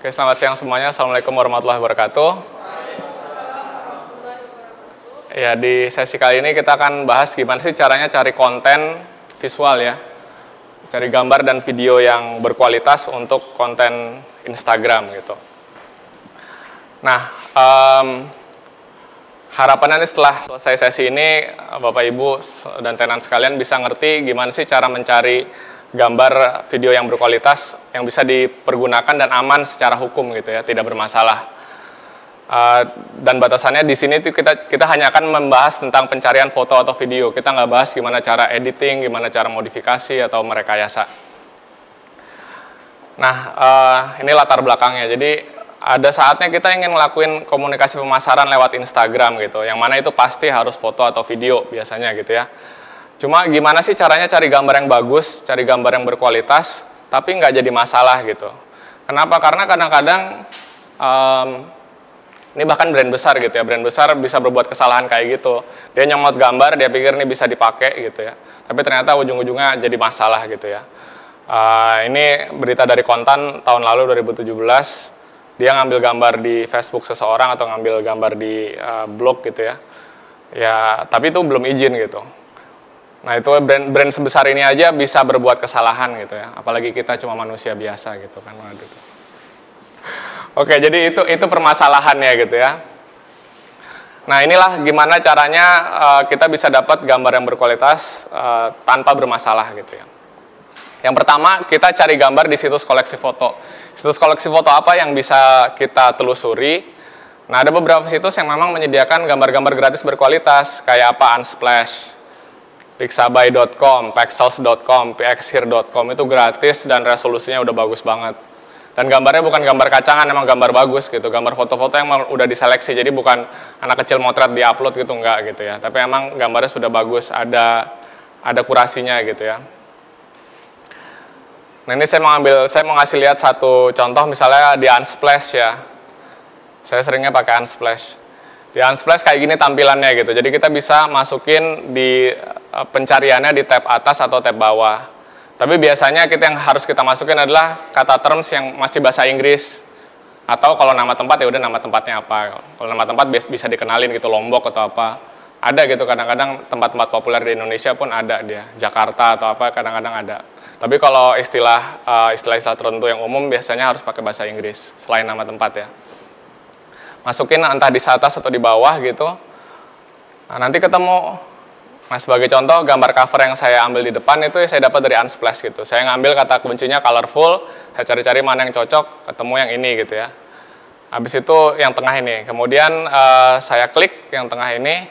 Oke, selamat siang semuanya. Assalamualaikum warahmatullahi wabarakatuh. Ya, di sesi kali ini kita akan bahas gimana sih caranya cari konten visual ya. Cari gambar dan video yang berkualitas untuk konten Instagram gitu. Nah, harapannya setelah selesai sesi ini, Bapak, Ibu, dan tenan sekalian bisa ngerti gimana sih cara mencari gambar video yang berkualitas, yang bisa dipergunakan dan aman secara hukum gitu ya, tidak bermasalah. Dan batasannya di sini tuh kita hanya akan membahas tentang pencarian foto atau video. Kita nggak bahas gimana cara editing, gimana cara modifikasi atau merekayasa. Nah, ini latar belakangnya. Jadi ada saatnya kita ingin ngelakuin komunikasi pemasaran lewat Instagram gitu, yang mana itu pasti harus foto atau video biasanya gitu ya. Cuma gimana sih caranya cari gambar yang bagus, cari gambar yang berkualitas, tapi nggak jadi masalah gitu. Kenapa? Karena kadang-kadang, ini bahkan brand besar gitu ya, brand besar bisa berbuat kesalahan kayak gitu. Dia nyemot gambar, dia pikir ini bisa dipakai gitu ya, tapi ternyata ujung-ujungnya jadi masalah gitu ya. Ini berita dari Kontan tahun lalu 2017, dia ngambil gambar di Facebook seseorang atau ngambil gambar di blog gitu ya. Ya, tapi itu belum izin gitu. Nah, itu brand sebesar ini aja bisa berbuat kesalahan gitu ya. Apalagi kita cuma manusia biasa gitu kan. Waduh. Oke, jadi itu permasalahannya gitu ya. Nah, inilah gimana caranya kita bisa dapat gambar yang berkualitas tanpa bermasalah gitu ya. Yang pertama, kita cari gambar di situs koleksi foto. Situs koleksi foto apa yang bisa kita telusuri? Nah, ada beberapa situs yang memang menyediakan gambar-gambar gratis berkualitas, kayak apa? Unsplash, pixabay.com, pexels.com, pxhere.com, itu gratis dan resolusinya udah bagus banget. Dan gambarnya bukan gambar kacangan, emang gambar bagus gitu, gambar foto-foto yang udah diseleksi, jadi bukan anak kecil motret diupload gitu, enggak gitu ya. Tapi emang gambarnya sudah bagus, ada kurasinya gitu ya. Nah, ini saya mau ngasih lihat satu contoh, misalnya di Unsplash ya. Saya seringnya pakai Unsplash. Di Unsplash kayak gini tampilannya gitu. Jadi kita bisa masukin di pencariannya di tab atas atau tab bawah. Tapi biasanya kita yang harus kita masukin adalah kata terms yang masih bahasa Inggris. Atau kalau nama tempat ya udah nama tempatnya apa. Kalau nama tempat bisa dikenalin gitu, Lombok atau apa. Ada gitu kadang-kadang tempat-tempat populer di Indonesia pun ada dia. Jakarta atau apa kadang-kadang ada. Tapi kalau istilah-istilah tertentu yang umum biasanya harus pakai bahasa Inggris, selain nama tempat ya. Masukin entah di atas atau di bawah gitu. Nah, nanti ketemu. Nah, sebagai contoh, gambar cover yang saya ambil di depan itu saya dapat dari Unsplash gitu. Saya ngambil kata kuncinya colorful, saya cari-cari mana yang cocok, ketemu yang ini gitu ya. Habis itu yang tengah ini. Kemudian saya klik yang tengah ini,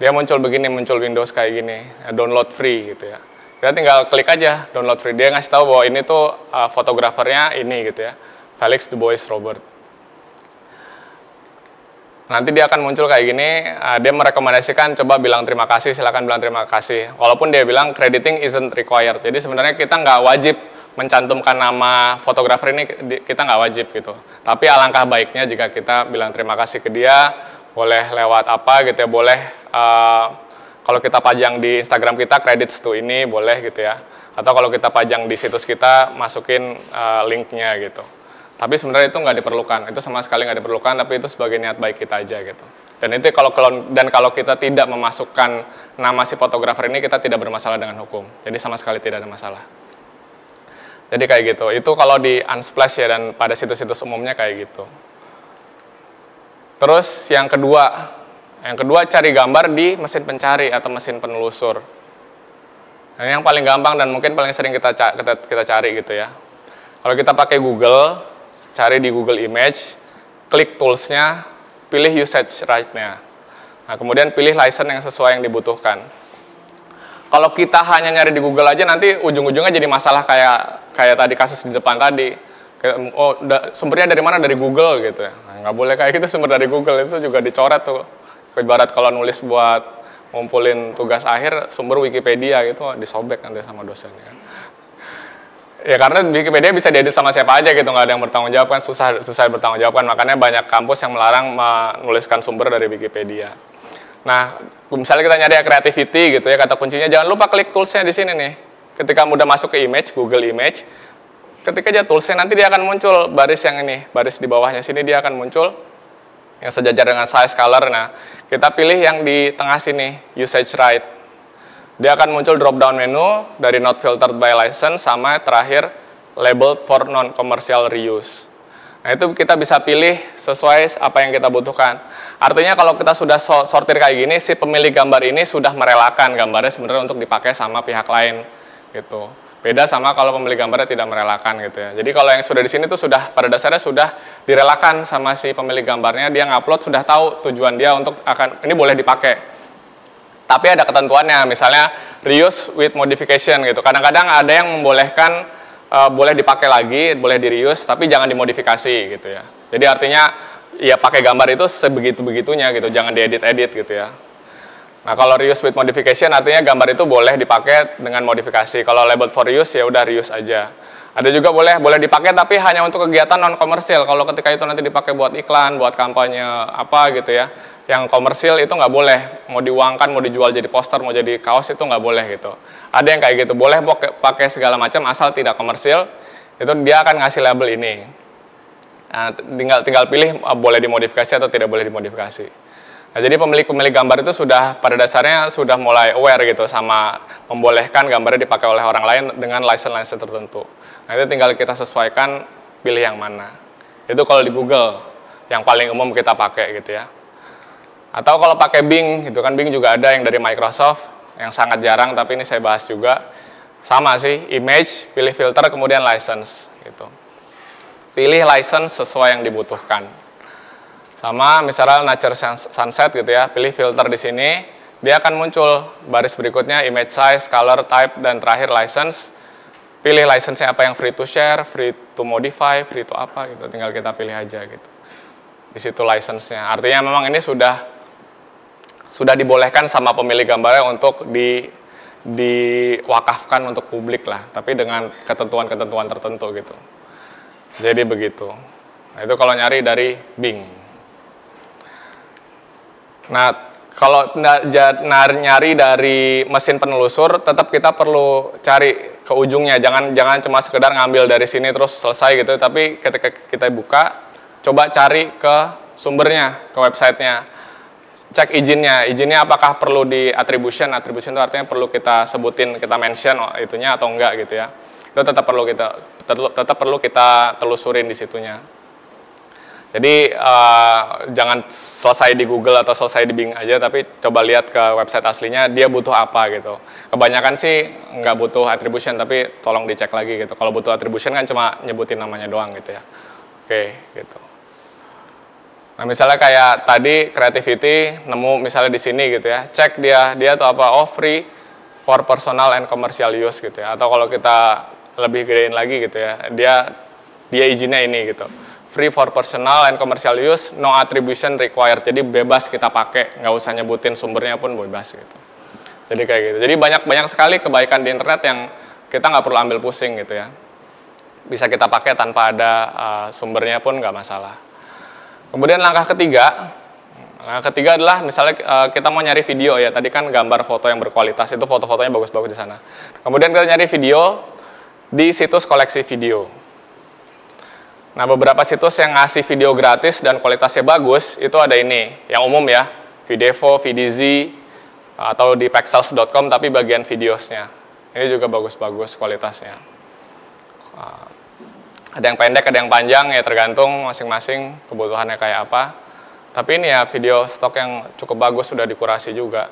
dia muncul begini, muncul Windows kayak gini. Download free gitu ya. Kita tinggal klik aja download free, dia ngasih tahu bahwa ini tuh fotografernya ini gitu ya, Felix Du Bois Robert. Nanti dia akan muncul kayak gini, dia merekomendasikan coba bilang terima kasih, silakan bilang terima kasih. Walaupun dia bilang crediting isn't required, jadi sebenarnya kita nggak wajib mencantumkan nama fotografer ini, kita nggak wajib gitu. Tapi alangkah baiknya jika kita bilang terima kasih ke dia, boleh lewat apa gitu ya, boleh kalau kita pajang di Instagram kita, credits to ini boleh gitu ya. Atau kalau kita pajang di situs kita, masukin linknya gitu. Tapi sebenarnya itu nggak diperlukan. Itu sama sekali nggak diperlukan, tapi itu sebagai niat baik kita aja gitu. Dan itu kalau kita tidak memasukkan nama si fotografer ini, kita tidak bermasalah dengan hukum. Jadi sama sekali tidak ada masalah. Jadi kayak gitu. Itu kalau di Unsplash ya, dan pada situs-situs umumnya kayak gitu. Terus yang kedua. Yang kedua, cari gambar di mesin pencari atau mesin penelusur. Nah, ini yang paling gampang dan mungkin paling sering kita cari gitu ya. Kalau kita pakai Google, cari di Google Image, klik tools-nya, pilih usage right-nya. Nah, kemudian pilih license yang sesuai yang dibutuhkan. Kalau kita hanya nyari di Google aja, nanti ujung-ujungnya jadi masalah kayak tadi kasus di depan tadi. Oh, sumbernya dari mana? Dari Google gitu ya. Nah, nggak boleh kayak gitu, sumber dari Google itu juga dicoret tuh. Ibarat kalau nulis buat ngumpulin tugas akhir, sumber Wikipedia gitu, disobek nanti sama dosennya. Ya, karena Wikipedia bisa diedit sama siapa aja gitu, nggak ada yang bertanggung jawab kan, susah bertanggung jawab kan. Makanya banyak kampus yang melarang menuliskan sumber dari Wikipedia. Nah, misalnya kita nyari creativity gitu ya, kata kuncinya, jangan lupa klik toolsnya di sini nih. Ketika udah masuk ke image, Google Image, Ketika dia toolsnya, nanti dia akan muncul baris yang ini, baris di bawahnya sini dia akan muncul yang sejajar dengan size color. Nah, kita pilih yang di tengah sini, usage right. Dia akan muncul drop down menu dari not filtered by license sama terakhir labeled for non commercial reuse. Nah, itu kita bisa pilih sesuai apa yang kita butuhkan. Artinya kalau kita sudah sortir kayak gini, si pemilik gambar ini sudah merelakan gambarnya sebenarnya untuk dipakai sama pihak lain. Gitu. Beda sama kalau pemilik gambarnya tidak merelakan gitu ya. Jadi kalau yang sudah di sini tuh sudah pada dasarnya sudah direlakan sama si pemilik gambarnya, dia ngupload sudah tahu tujuan dia untuk akan ini boleh dipakai. Tapi ada ketentuannya, misalnya reuse with modification gitu. Kadang-kadang ada yang membolehkan boleh dipakai lagi, boleh di-reuse, tapi jangan dimodifikasi gitu ya. Jadi artinya ya pakai gambar itu sebegitu-begitunya gitu, jangan diedit-edit gitu ya. Nah kalau reuse with modification artinya gambar itu boleh dipakai dengan modifikasi. Kalau labeled for reuse ya udah reuse aja. Ada juga boleh dipakai tapi hanya untuk kegiatan non komersil. Kalau ketika itu nanti dipakai buat iklan, buat kampanye apa gitu ya. Yang komersil itu nggak boleh, mau diuangkan, mau dijual jadi poster, mau jadi kaos itu nggak boleh gitu. Ada yang kayak gitu, boleh pakai segala macam asal tidak komersil, itu dia akan ngasih label ini. Nah, tinggal pilih boleh dimodifikasi atau tidak boleh dimodifikasi. Nah, jadi pemilik-pemilik gambar itu sudah pada dasarnya sudah mulai aware gitu sama membolehkan gambarnya dipakai oleh orang lain dengan license-license tertentu. Nah, itu tinggal kita sesuaikan pilih yang mana. Itu kalau di Google yang paling umum kita pakai gitu ya. Atau kalau pakai Bing, gitu kan Bing juga ada yang dari Microsoft, yang sangat jarang, tapi ini saya bahas juga. Sama sih, image, pilih filter, kemudian license, gitu. Pilih license sesuai yang dibutuhkan. Sama misalnya nature sunset gitu ya, pilih filter di sini, dia akan muncul baris berikutnya, image size, color, type, dan terakhir license. Pilih license-nya apa yang free to share, free to modify, free to apa, gitu. Tinggal kita pilih aja, gitu. Di situ license-nya. Artinya memang ini sudah dibolehkan sama pemilik gambarnya untuk diwakafkan untuk publik lah, tapi dengan ketentuan-ketentuan tertentu gitu. Jadi begitu. Nah, itu kalau nyari dari Bing. Nah, kalau nyari dari mesin penelusur, tetap kita perlu cari ke ujungnya. Jangan cuma sekedar ngambil dari sini terus selesai gitu, tapi ketika kita buka, coba cari ke sumbernya, ke websitenya. Cek izinnya apakah perlu di attribution. Attribution itu artinya perlu kita sebutin, kita mention itunya atau enggak gitu ya. Itu tetap perlu kita telusurin di situnya. Jadi jangan selesai di Google atau selesai di Bing aja, tapi coba lihat ke website aslinya dia butuh apa gitu. Kebanyakan sih nggak butuh attribution, tapi tolong dicek lagi gitu. Kalau butuh attribution kan cuma nyebutin namanya doang gitu ya. Oke, gitu. Nah, misalnya kayak tadi creativity, nemu misalnya di sini gitu ya. Cek dia tuh apa, oh free for personal and commercial use gitu ya. Atau kalau kita lebih gedein lagi gitu ya, dia izinnya ini gitu. Free for personal and commercial use, no attribution required. Jadi bebas kita pakai, nggak usah nyebutin sumbernya pun bebas gitu. Jadi kayak gitu. Jadi banyak sekali kebaikan di internet yang kita nggak perlu ambil pusing gitu ya. Bisa kita pakai tanpa ada sumbernya pun nggak masalah. Kemudian langkah ketiga adalah misalnya kita mau nyari video ya, tadi kan gambar foto yang berkualitas, itu foto-fotonya bagus-bagus di sana. Kemudian kita nyari video di situs koleksi video. Nah, beberapa situs yang ngasih video gratis dan kualitasnya bagus, itu ada ini, yang umum ya, Videvo, Vidizzi, atau di pexels.com tapi bagian videonya. Ini juga bagus-bagus kualitasnya. Ada yang pendek, ada yang panjang, ya tergantung masing-masing kebutuhannya kayak apa. Tapi ini ya video stok yang cukup bagus, sudah dikurasi juga.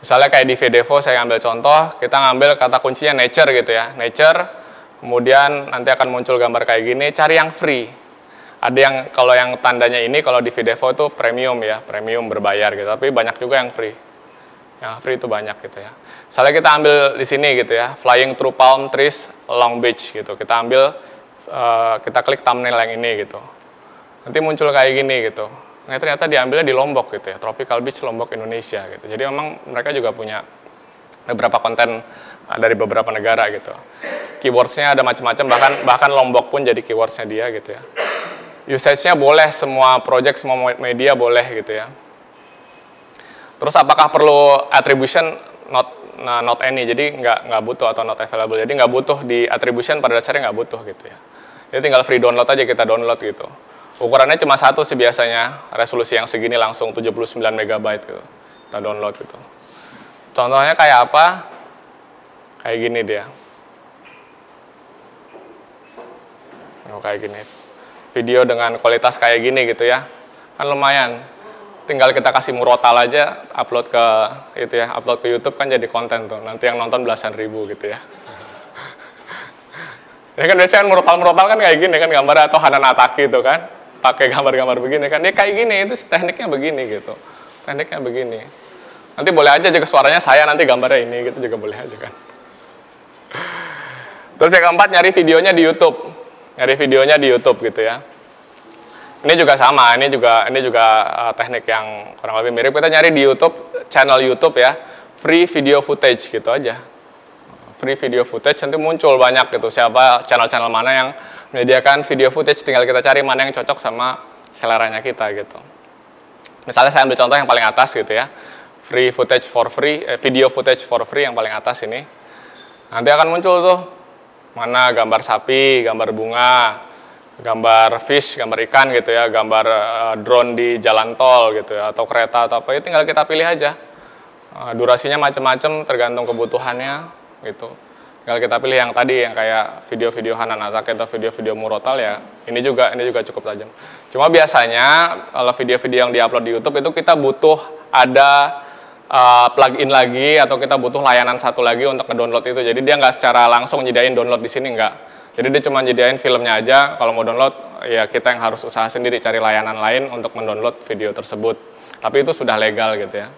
Misalnya kayak di Videvo, saya ambil contoh, kita ngambil kata kuncinya nature gitu ya. Nature, kemudian nanti akan muncul gambar kayak gini, cari yang free. Ada yang, kalau yang tandanya ini, kalau di Videvo itu premium ya, premium berbayar gitu, tapi banyak juga yang free. Yang free itu banyak gitu ya. Misalnya kita ambil di sini gitu ya, Flying Through Palm Trees, Long Beach gitu. Kita ambil, kita klik thumbnail yang ini gitu. Nanti muncul kayak gini gitu. Nah, ternyata diambilnya di Lombok gitu ya, Tropical Beach Lombok Indonesia gitu. Jadi memang mereka juga punya beberapa konten dari beberapa negara gitu. Keywordsnya ada macam-macam, bahkan Lombok pun jadi keywordsnya dia gitu ya. Usage-nya boleh, semua project, semua media boleh gitu ya. Terus apakah perlu attribution? not any, jadi nggak butuh atau not available, jadi nggak butuh di attribution, pada dasarnya nggak butuh gitu ya. Jadi tinggal free download aja, kita download gitu. Ukurannya cuma satu sih biasanya, resolusi yang segini langsung 79 MB gitu, kita download gitu. Contohnya kayak apa? Kayak gini dia. Oh, kayak gini. Video dengan kualitas kayak gini gitu ya, kan lumayan. Tinggal kita kasih murotal aja, upload ke itu ya, upload ke YouTube kan jadi konten tuh. Nanti yang nonton belasan ribu gitu ya. Ya kan biasanya kan murotal kan kayak gini kan gambar, atau Hanan Ataki itu kan pakai gambar-gambar begini kan. Dia kayak gini, itu tekniknya begini gitu. Tekniknya begini. Nanti boleh aja juga suaranya saya, nanti gambarnya ini gitu juga boleh aja kan. Terus yang keempat, nyari videonya di YouTube. Nyari videonya di YouTube gitu ya. Ini juga sama, ini juga teknik yang kurang lebih mirip. Kita nyari di YouTube, channel YouTube ya, free video footage gitu aja. Free video footage, nanti muncul banyak gitu, siapa channel-channel mana yang menyediakan video footage, tinggal kita cari mana yang cocok sama seleranya kita gitu. Misalnya saya ambil contoh yang paling atas gitu ya, free footage for free, video footage for free yang paling atas ini. Nanti akan muncul tuh, mana gambar sapi, gambar bunga, gambar fish, gambar ikan gitu ya, gambar drone di jalan tol gitu ya, atau kereta atau apa, ya tinggal kita pilih aja. Durasinya macam-macam tergantung kebutuhannya gitu. Tinggal kita pilih yang tadi, yang kayak video-video Hanan Ataki atau video-video murotal ya. Ini juga cukup tajam. Cuma biasanya kalau video-video yang diupload di YouTube itu kita butuh ada plugin lagi, atau kita butuh layanan satu lagi untuk ngedownload itu. Jadi dia nggak secara langsung nyediain download di sini, nggak. Jadi dia cuma nyediain filmnya aja, kalau mau download ya kita yang harus usaha sendiri cari layanan lain untuk mendownload video tersebut. Tapi itu sudah legal gitu ya.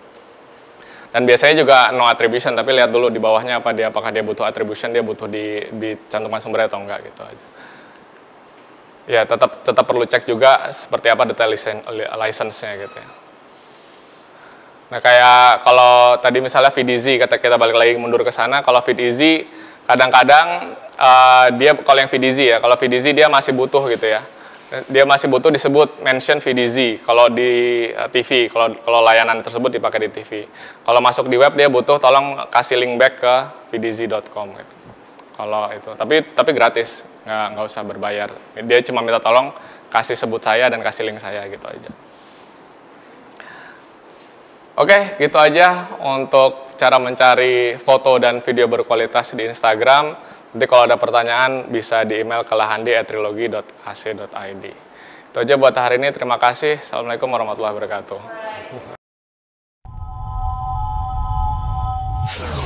Dan biasanya juga no attribution, tapi lihat dulu di bawahnya apa dia, apakah dia butuh attribution, dia butuh dicantumkan sumbernya atau enggak gitu aja. Ya tetap perlu cek juga seperti apa detail license-nya gitu ya. Nah kayak kalau tadi misalnya Vidizzi, kata kita balik lagi mundur ke sana, kalau Vidizzi kadang-kadang dia, kalau yang Vidizzi ya, kalau Vidizzi dia masih butuh gitu ya, dia masih butuh disebut mention Vidizzi kalau di TV, kalau layanan tersebut dipakai di TV. Kalau masuk di web dia butuh tolong kasih link back ke vidizzi.com gitu. Kalau itu, tapi gratis, nggak usah berbayar. Dia cuma minta tolong kasih sebut saya dan kasih link saya gitu aja. Oke, gitu aja untuk cara mencari foto dan video berkualitas di Instagram. Nanti kalau ada pertanyaan bisa di email ke lahandi@trilogi.ac.id. Itu aja buat hari ini. Terima kasih. Assalamualaikum warahmatullahi wabarakatuh.